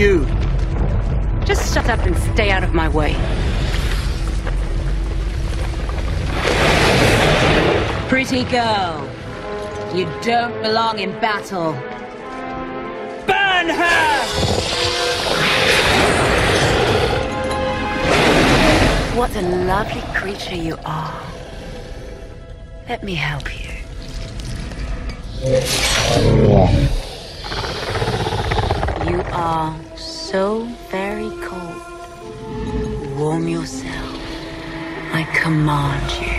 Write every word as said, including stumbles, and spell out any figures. you. Just shut up and stay out of my way. Pretty girl, you don't belong in battle. Burn her! What a lovely creature you are. Let me help you. You are so very cold. Warm yourself. I command you.